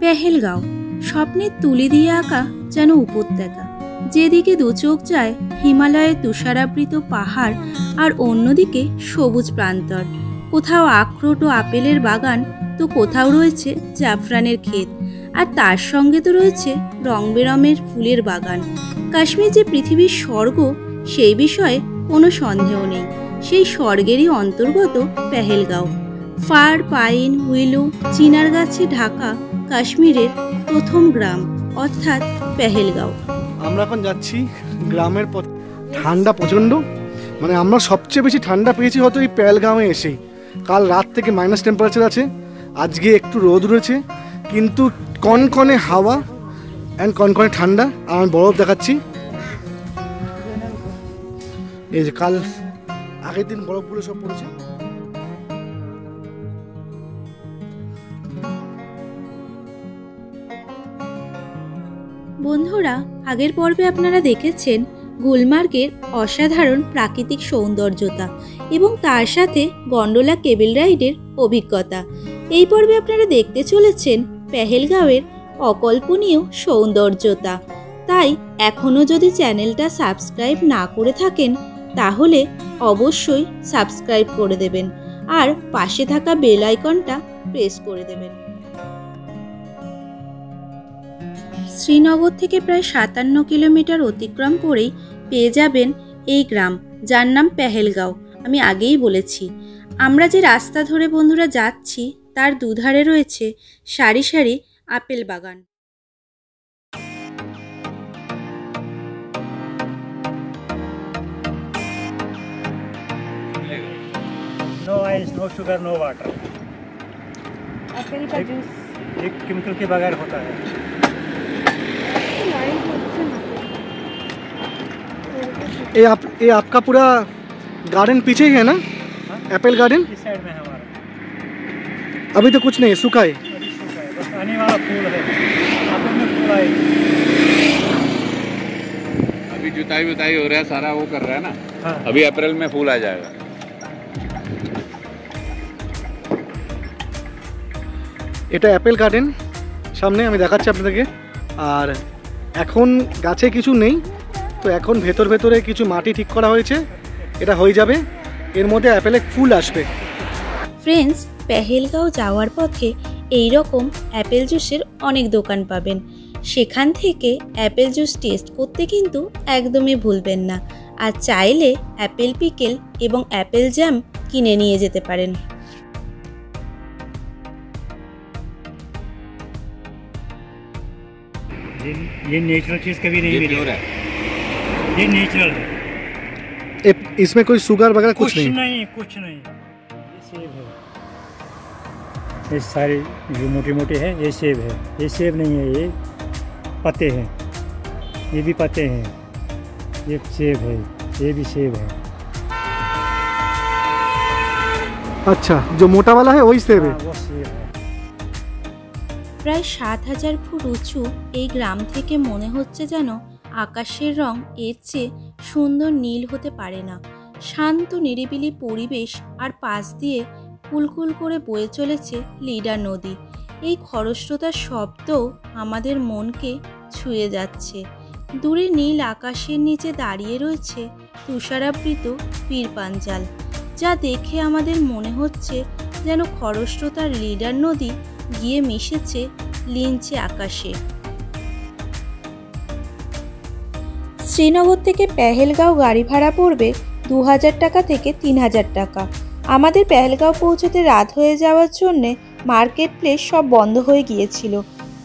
পেহেলগাঁও স্বপ্নে তুলে দিয়ে আঁকা যেন উপত্যকা। যেদিকে দু চোখ যায় হিমালয়ের তুষারাবৃত পাহাড়, আর অন্যদিকে সবুজ প্রান্তর। কোথাও আখরোট ও আপেলের বাগান, তো কোথাও রয়েছে জাফরানের ক্ষেত, আর তার সঙ্গে তো রয়েছে রং বেরঙের ফুলের বাগান। কাশ্মীর যে পৃথিবীর স্বর্গ সেই বিষয়ে কোনো সন্দেহ নেই। সেই স্বর্গেরই অন্তর্গত পেহেলগাঁও। ফার, পাইন, উইলো, চিনার গাছে ঢাকা কাশ্মীরের প্রথম গ্রাম অর্থাৎ পেহেলগাঁও। আমরা এখন যাচ্ছি গ্রামের পথে। ঠান্ডা প্রচণ্ড, মানে আমরা সবচেয়ে বেশি ঠান্ডা পেয়েছি হয়তো এই পেহেলগাঁওয়ে এসেই। কাল রাত থেকে মাইনাস টেম্পারেচার আছে, আজকে একটু রোদ উঠেছে, কিন্তু কনকনে হাওয়া অ্যান্ড কনকনে ঠান্ডা। আর আমি বরফ দেখাচ্ছি, এই যে কাল আগের দিন বরফগুলো সব পড়েছে। বন্ধুরা, আগের পর্বে আপনারা দেখেছেন গুলমার্গের অসাধারণ প্রাকৃতিক সৌন্দর্যতা এবং তার সাথে গন্ডোলা কেবল রাইডের অভিজ্ঞতা। এই পর্বে আপনারা দেখতে চলেছেন পেহেলগাঁওয়ের অকল্পনীয় সৌন্দর্যতা। তাই এখনও যদি চ্যানেলটা সাবস্ক্রাইব না করে থাকেন তাহলে অবশ্যই সাবস্ক্রাইব করে দেবেন, আর পাশে থাকা বেল আইকনটা প্রেস করে দেবেন। শ্রীনগর থেকে প্রায় ৫৭ কিলোমিটার অতিক্রম করেই পেয়ে যাবেন এই গ্রাম, যার নাম পেহেলগাঁও। আমি আগেই বলেছি, আমরা যে রাস্তা ধরে বন্ধুরা যাচ্ছি তার দুধারে রয়েছে সারি সারি আপেল বাগান। No ice, no sugar, no water. एक केमिकल के बगैर होता है। ये आपका पूरा गार्डन पीछे ही है ना? एप्पल गार्डन इस साइड में है हमारा। अभी तो कुछ नहीं, सूखा है, बस आने वाला फूल है। एप्पल में फूल आए, अभी जुताई हो रहा है, सारा वो कर रहा है ना। हाँ। अभी अप्रैल में फूल आ जाएगा। এটা অ্যাপেল গার্ডেন, সামনে আমি দেখাচ্ছি আপনাদেরকে। আর এখন গাছে কিছু নেই, তো এখন ভেতরে কিছু মাটি ঠিক করা হয়েছে, এটা হয়ে যাবে, এর মধ্যে অ্যাপেলে ফুল আসবে। ফ্রেন্ডস, পেহেলগাঁও যাওয়ার পথে এই রকম অ্যাপেল জুসের অনেক দোকান পাবেন, সেখান থেকে অ্যাপেল জুস টেস্ট করতে কিন্তু একদমই ভুলবেন না। আর চাইলে অ্যাপেল পিকেল এবং অ্যাপেল জ্যাম কিনে নিয়ে যেতে পারেন। ये नेचुरल चीज कभी नहीं मिली, ये नेचुरल है, इसमें कोई शुगर वगैरह कुछ नहीं। ये सेब है, ये सारे जो मोटे हैं ये सेब नहीं है, ये पत्ते हैं, ये भी पत्ते हैं, ये सेब है, ये भी सेब है। अच्छा, जो मोटा वाला है वही सेब है। প্রায় ৭,০০০ ফুট উঁচু এই গ্রাম থেকে মনে হচ্ছে যেন আকাশের রং এর চেয়ে সুন্দর নীল হতে পারে না। শান্ত নিরিবিলি পরিবেশ, আর পাশ দিয়ে কুলকুল করে বয়ে চলেছে লিডার নদী। এই খরস্রোতার শব্দ আমাদের মনকে ছুঁয়ে যাচ্ছে। দূরে নীল আকাশের নিচে দাঁড়িয়ে রয়েছে তুষারাবৃত পীরপাঞ্জাল, যা দেখে আমাদের মনে হচ্ছে যেন খরস্রোতার লিডার নদী গিয়ে মিশেছে লিঞ্চে আকাশে। শ্রীনগর থেকে পেহেলগাঁও গাড়ি ভাড়া পড়বে ২,০০০ টাকা থেকে ৩,০০০ টাকা। আমাদের পেহেলগাঁও পৌঁছতে রাত হয়ে যাওয়ার জন্যে মার্কেট প্লেস সব বন্ধ হয়ে গিয়েছিল,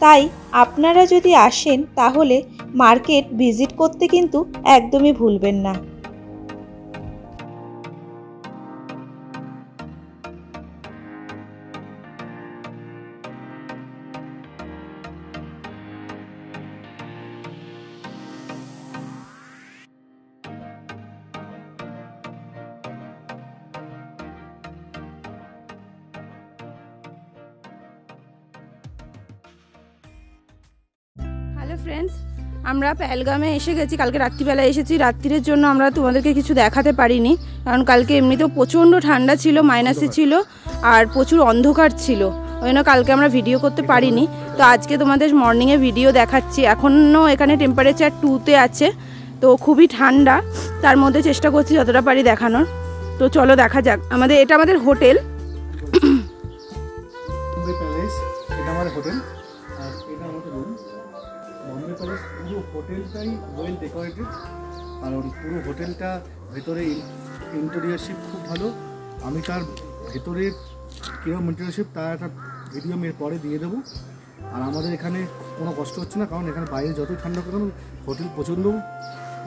তাই আপনারা যদি আসেন তাহলে মার্কেট ভিজিট করতে কিন্তু একদমই ভুলবেন না। ফ্রেন্ডস, আমরা পেহেলগাঁওয়ে এসে গেছি। কালকে রাত্রিবেলায় এসেছি, রাত্রির জন্য আমরা তোমাদেরকে কিছু দেখাতে পারিনি, কারণ কালকে এমনিতেও প্রচণ্ড ঠান্ডা ছিল, মাইনাসে ছিল, আর প্রচুর অন্ধকার ছিল। ওই জন্য কালকে আমরা ভিডিও করতে পারিনি। তো আজকে তোমাদের মর্নিংয়ে ভিডিও দেখাচ্ছি। এখনও এখানে টেম্পারেচার 2-তে আছে, তো খুবই ঠান্ডা, তার মধ্যে চেষ্টা করছি যতটা পারি দেখানোর। তো চলো দেখা যাক। আমাদের এটা আমাদের হোটেল, কারণ পুরো হোটেলটা ভেতরে ইন্টেরিয়রশিপ খুব ভালো। আমি তার ভেতরে কীরকম ইন্টেরিয়রশিপ তার একটা ভিডিও আমি পরে দিয়ে দেবো। আর আমাদের এখানে কোনো কষ্ট হচ্ছে না, কারণ এখানে বাইরে যতই ঠান্ডা করতাম হোটেল প্রচণ্ড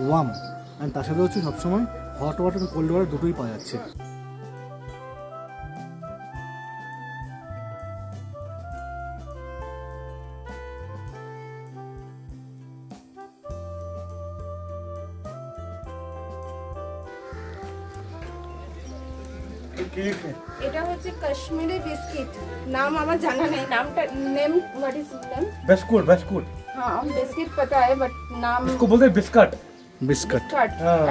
ওয়ার্ম, আর তার সাথে হচ্ছে সবসময় হট ওয়াটার এবং কোল্ড ওয়াটার দুটোই পাওয়া যাচ্ছে। এটা হচ্ছে কাশ্মীরি বিস্কিট, নাম আমার জানা নেই। নামটা name what is name? Biscuit. Biscuit, হ্যাঁ বিস্কিট पता है, বাট নাম इसको बोलते हैं बिस्किट। बिस्किट,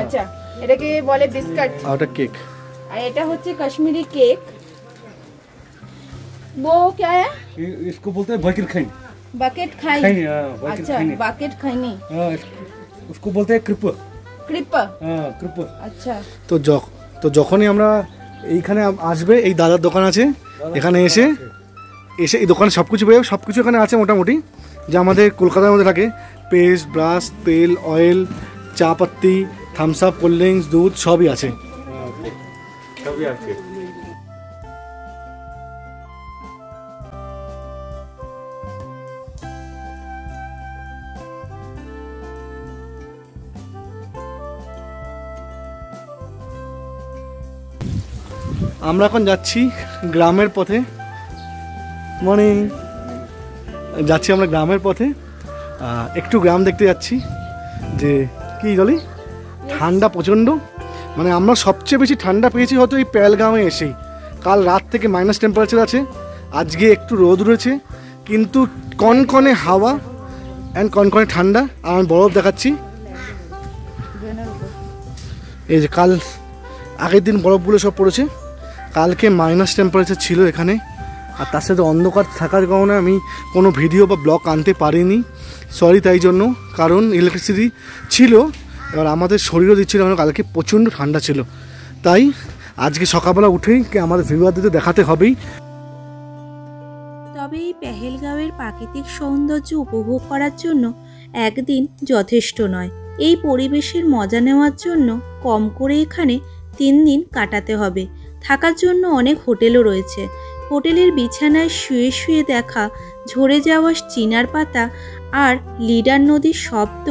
আচ্ছা এটাকে বলে বিস্কিট। আর এটা কেক, আর এটা হচ্ছে কাশ্মীরি কেক। वो क्या है? इसको बोलते हैं बकेट खाई। बकेट खाई, अच्छा बकेट खाईनी। हां, उसको बोलते हैं क्रिप। क्रिप, हां क्रिप। अच्छा, তো যখনই আমরা এইখানে আসবে, এই দাদার দোকান আছে এখানে, এসে এসে এই দোকানে সব কিছু পেয়ে, সব কিছু এখানে আছে মোটামুটি, যা আমাদের কলকাতার মধ্যে থাকে। পেস্ট, ব্রাশ, তেল, অয়েল, চা পাত্তি, থামস আপ, কোল্ড ড্রিঙ্কস, দুধ সবই আছে। আমরা এখন যাচ্ছি গ্রামের পথে, মানে যাচ্ছি আমরা গ্রামের পথে, একটু গ্রাম দেখতে যাচ্ছি। যে কি বলি, ঠান্ডা প্রচণ্ড, মানে আমরা সবচেয়ে বেশি ঠান্ডা পেয়েছি হয়তো এই পেহেলগামে এসেই। কাল রাত থেকে মাইনাস টেম্পারেচার আছে, আজকে একটু রোদ উঠেছে, কিন্তু কনকনে হাওয়া অ্যান্ড কনকনে ঠান্ডা। আর আমি বরফ দেখাচ্ছি, এই যে কাল আগের দিন বরফগুলো সব পড়েছে। কালকে মাইনাস টেম্পারেচার ছিল এখানে, আর তার সাথে অন্ধকার থাকার কারণে আমি কোনো ভিডিও বা ব্লগ আনতে পারিনি, সরি তাই জন্য। কারণ ইলেকট্রিসিটি ছিল, এবার আমাদের শরীরও দিচ্ছিল, কারণ কালকে প্রচণ্ড ঠান্ডা ছিল। তাই আজকে সকালবেলা উঠেই আমাদের ভিউয়ারদের তো দেখাতে হবেই। তবে এই পেহেলগাঁওয়ের প্রাকৃতিক সৌন্দর্য উপভোগ করার জন্য একদিন যথেষ্ট নয়, এই পরিবেশের মজা নেওয়ার জন্য কম করে এখানে 3 দিন কাটাতে হবে। থাকার জন্য অনেক হোটেলও রয়েছে। হোটেলের বিছানায় শুয়ে শুয়ে দেখা ঝরে যাওয়া চিনার পাতা আর লিডার নদীর শব্দ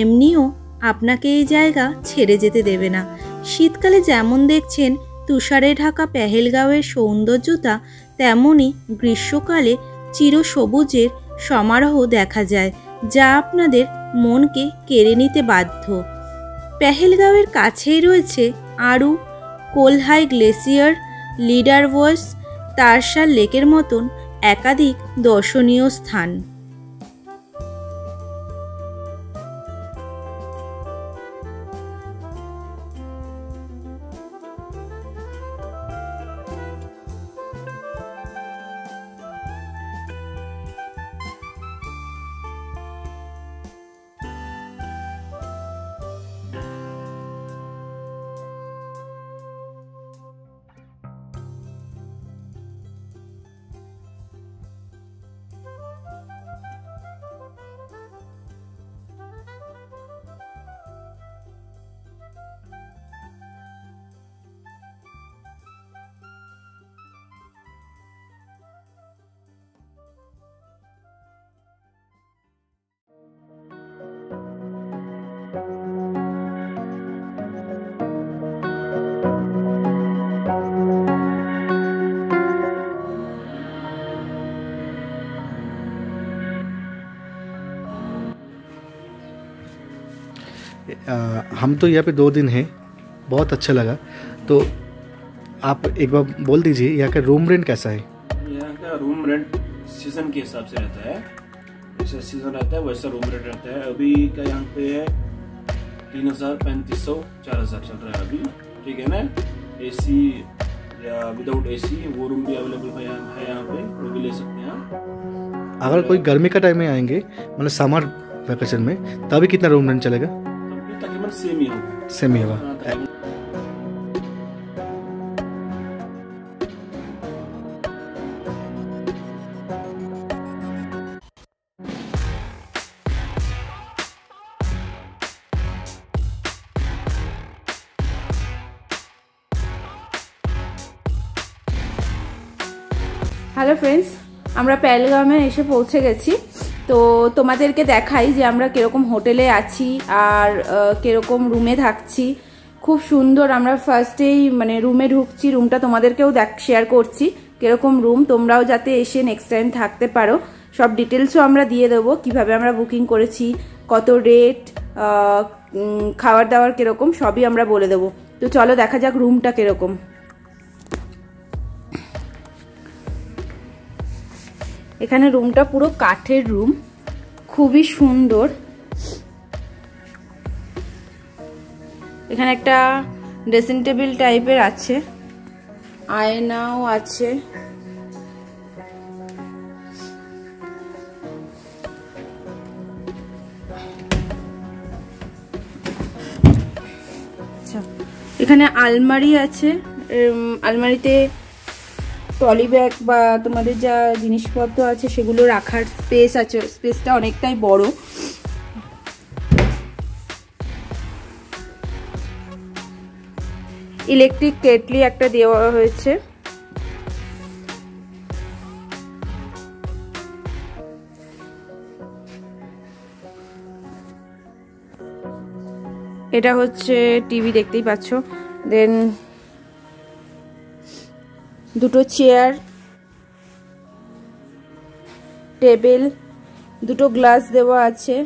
এমনিও আপনাকে এই জায়গা ছেড়ে যেতে দেবে না। শীতকালে যেমন দেখছেন তুষারে ঢাকা পেহেলগাঁওয়ের সৌন্দর্যতা, তেমনই গ্রীষ্মকালে চিরসবুজের সমারোহ দেখা যায়, যা আপনাদের মনকে কেড়ে নিতে বাধ্য। পেহেলগাঁওয়ের কাছেই রয়েছে আরও কোলহাই গ্লেসিয়ার, লিডার ভয়েস, তারশাল লেকের মতন একাধিক দর্শনীয় স্থান। हम तो यहाँ पे 2 दिन हैं, बहुत अच्छा लगा। तो आप एक बार बोल दीजिए यहाँ का रूम रेंट कैसा है? यहाँ का रूम रेंट सीज़न के हिसाब से रहता है, जैसा सीज़न रहता है वैसा रूम रेंट रहता है। अभी का यहाँ पे है 3,000, 3,500, 4,000 चल रहा है अभी, ठीक है ना। एसी या विदाउट एसी वो रूम भी अवेलेबल है यहाँ पे, भी ले सकते हैं आप। अगर कोई गर्मी का टाइम में आएंगे मतलब समर वैकेशन में, तभी कितना रूम रेंट चलेगा? तो तकरीबन सेम ही होगा। सेम ही होगा। हेलो फ्रेंड्स, আমরা পহেলগামে এসে পৌঁছে গেছি। তো তোমাদেরকে দেখাই যে আমরা কিরকম হোটেলে আছি আর কিরকম রুমে থাকছি। খুব সুন্দর। আমরা ফার্স্টেই মানে রুমে ঢুকছি, রুমটা তোমাদেরকেও শেয়ার করছি কিরকম রুম, তোমরাও যাতে এসে নেক্সট টাইম থাকতে পারো। সব ডিটেলসও আমরা দিয়ে দেবো, কিভাবে আমরা বুকিং করেছি, কত রেট, খাবার দাবার কিরকম, সবই আমরা বলে দেবো। তো চলো দেখা যাক রুমটা কিরকম। এখানে রুমটা পুরো কাঠের রুম, খুবই সুন্দর। এখানে একটা ড্রেসিং টেবিল টাইপের আছে, আয়নাও আছে। এখানে আলমারি আছে, আলমারিতে ট্রলি ব্যাগ বা তোমাদের যা জিনিসপত্র আছে সেগুলো রাখার স্পেস আছে। স্পেসটা অনেকটাই বড়। ইলেকট্রিক কেটলি একটা দেওয়া হয়েছে। এটা হচ্ছে টিভি, দেখতেই পাচ্ছ। দেন দুটো চেয়ার, টেবিল, দুটো গ্লাস দেওয়া আছে।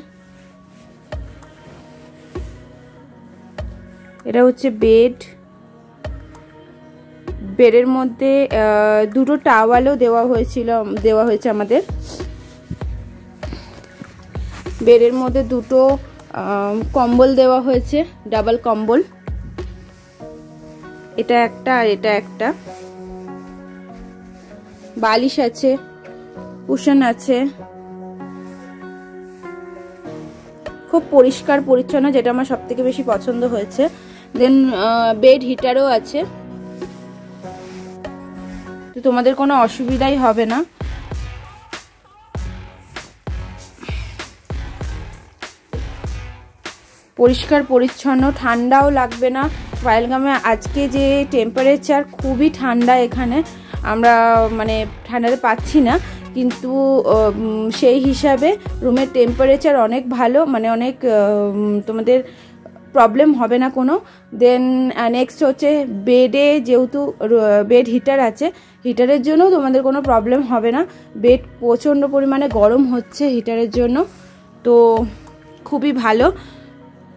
এটা হচ্ছে বেড। বেডের মধ্যে দুটো টাওয়ালও দেওয়া হয়েছে আমাদের। বেডের মধ্যে দুটো কম্বল দেওয়া হয়েছে, ডাবল কম্বল। এটা একটা আর এটা একটা। বালিশ আছে, কুশন আছে। খুব পরিষ্কার পরিচ্ছন্ন, যেটা আমার সবথেকে বেশি পছন্দ হয়েছে। দেন বেড হিটারও আছে, তো তোমাদের কোনো অসুবিধাই হবে না। পরিষ্কার পরিচ্ছন্ন, ঠান্ডাও লাগবে না। পহেলগামে আজকে যে টেম্পারেচার, খুবই ঠান্ডা। এখানে আমরা মানে ঠান্ডাতে পাচ্ছি না, কিন্তু সেই হিসাবে রুমের টেম্পারেচার অনেক ভালো, মানে অনেক তোমাদের প্রবলেম হবে না কোনো। দেন নেক্সট হচ্ছে বেডে, যেহেতু বেড হিটার আছে, হিটারের জন্য তোমাদের কোনো প্রবলেম হবে না। বেড প্রচণ্ড পরিমাণে গরম হচ্ছে হিটারের জন্য, তো খুবই ভালো।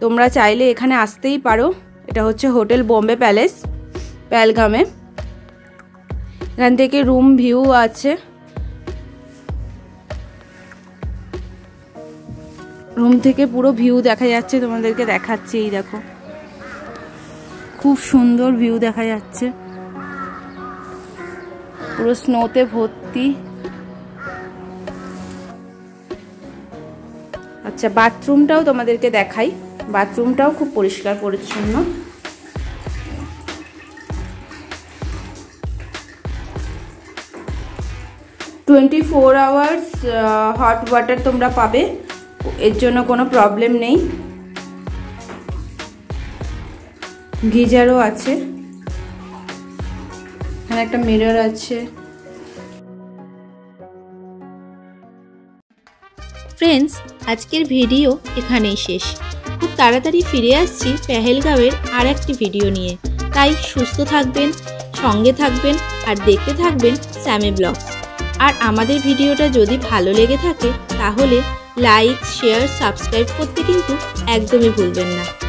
তোমরা চাইলে এখানে আসতেই পারো। এটা হচ্ছে হোটেল বোম্বে প্যালেস পহেলগামে। এখান থেকে রুম ভিউ আছে। রুম থেকে পুরো ভিউ দেখা যাচ্ছে, তোমাদেরকে দেখাচ্ছি। এই দেখো, খুব সুন্দর ভিউ দেখা যাচ্ছে, পুরো স্নোতে ভর্তি। আচ্ছা, বাথরুমটাও তোমাদেরকে দেখাই। বাথরুমটাও খুব পরিষ্কার পরিচ্ছন্ন। Twenty four hours hot water তোমরা পাবে, এর জন্য কোনো প্রবলেম নেই। গিজারও আছে, এখানে একটা মিরর আছে। ফ্রেন্ডস, আজকের ভিডিও এখানেই শেষ। খুব তাড়াতাড়ি ফিরে আসছি পহেলগামের আর একটি ভিডিও নিয়ে। তাই সুস্থ থাকবেন, সঙ্গে থাকবেন আর দেখতে থাকবেন স্যামি ব্লগস। আর আমাদের ভিডিওটা যদি ভালো লেগে থাকে তাহলে লাইক, শেয়ার, সাবস্ক্রাইব করতে কিন্তু একদমই ভুলবেন না।